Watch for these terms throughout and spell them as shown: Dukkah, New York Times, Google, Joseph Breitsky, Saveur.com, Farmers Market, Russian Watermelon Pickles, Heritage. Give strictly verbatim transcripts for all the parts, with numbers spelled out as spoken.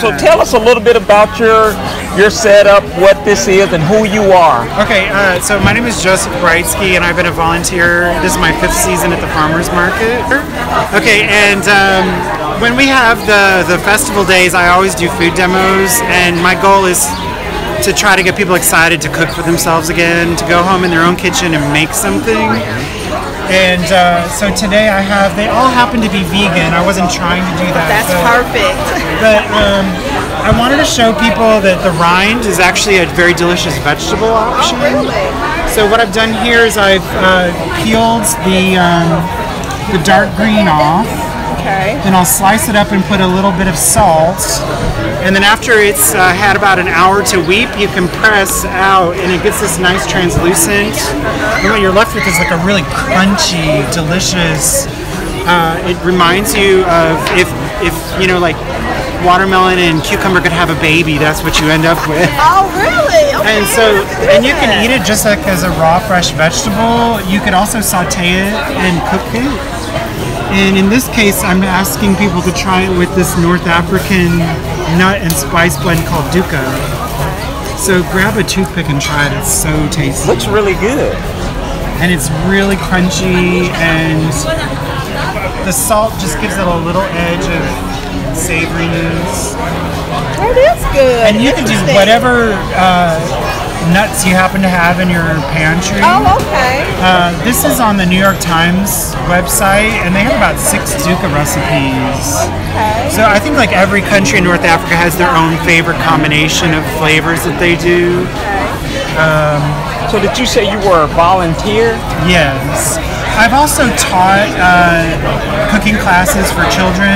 So tell us a little bit about your your setup, what this is, and who you are. Okay, uh, so my name is Joseph Breitsky, and I've been a volunteer. This is my fifth season at the Farmers Market. Okay, and um, when we have the, the festival days, I always do food demos, and my goal is to try to get people excited to cook for themselves again, to go home in their own kitchen and make something. And uh, so today I have, they all happen to be vegan. I wasn't trying to do that. That's but, perfect. But um, I wanted to show people that the rind is actually a very delicious vegetable option. Oh, really? So what I've done here is I've uh, peeled the, um, the dark green off. Okay. Then I'll slice it up and put a little bit of salt. And then after it's uh, had about an hour to weep, you can press out and it gets this nice translucent. And what you're left with is like a really crunchy, delicious, uh, it reminds you of if, if, you know, like watermelon and cucumber could have a baby, that's what you end up with. Oh, really? Okay, and so, and you can eat it just like as a raw, fresh vegetable. You could also saute it and cook it. And in this case, I'm asking people to try it with this North African nut and spice blend called Dukkah. So grab a toothpick and try it. It's so tasty. Looks really good. And it's really crunchy, and the salt just gives it a little edge of savoriness. That is good. And you can do whatever uh, nuts you happen to have in your pantry. Oh, okay. Uh, this is on the New York Times website, and they have about six Dukkah recipes. Okay. So I think like every country in North Africa has their own favorite combination of flavors that they do. Okay. Um, so did you say you were a volunteer? Yes. I've also taught uh, cooking classes for children.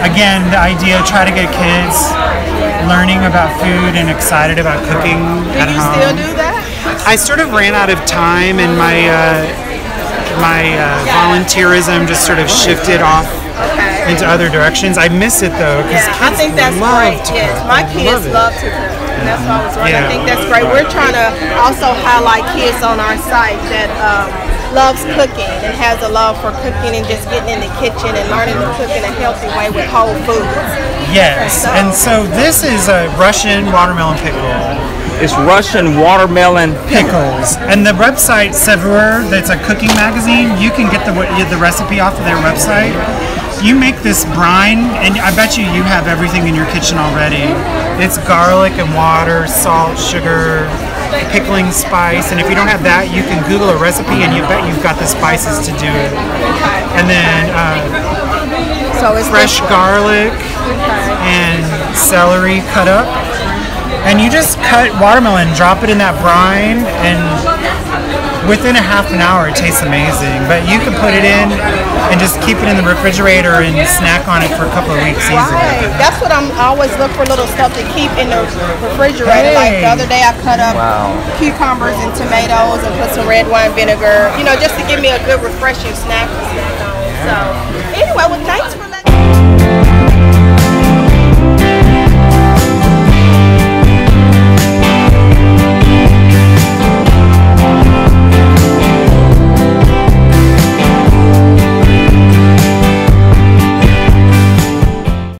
Again, the idea, try to get kids learning about food and excited about cooking at home. Do you still do that? I sort of ran out of time, and my uh, my uh, volunteerism just sort of shifted off okay. into other directions. I miss it though, because yeah, I think that's great. Yes, my kids love, love to cook. And that's why I was right. Yeah. I think that's great. We're trying to also highlight kids on our site that um, loves cooking and has a love for cooking and just getting in the kitchen and learning to cook in a healthy way with whole foods. Yes, and so this is a Russian watermelon pickle. It's Russian watermelon pickles. And the website Saveur, that's a cooking magazine, you can get the the recipe off of their website. You make this brine, and I bet you you have everything in your kitchen already. It's garlic and water, salt, sugar, pickling spice, and if you don't have that, you can Google a recipe and you bet you've got the spices to do it. And then uh, So it's fresh garlic and celery cut up, and you just cut watermelon, drop it in that brine, and within a half an hour it tastes amazing. But you can put it in and just keep it in the refrigerator and snack on it for a couple of weeks easily. Right. That's what I'm always look for, little stuff to keep in the refrigerator. Hey. Like the other day I cut up wow. cucumbers and tomatoes and put some red wine vinegar, you know, just to give me a good refreshing snack. So anyway, well, thanks for